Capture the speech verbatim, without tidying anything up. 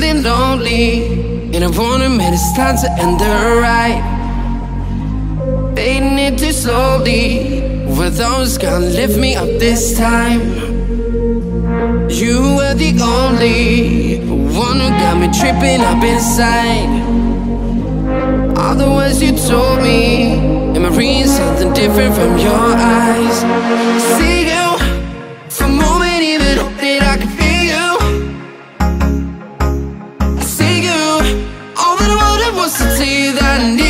feeling lonely, and I wanna admit it's time to end the ride. Fading it too slowly, were those gonna lift me up this time? You were the only one who got me tripping up inside. All the words you told me, am I reading something different from your eyes? See you for a moment, even hope that I could feel you. I see you, all that I wanted was to see that I need.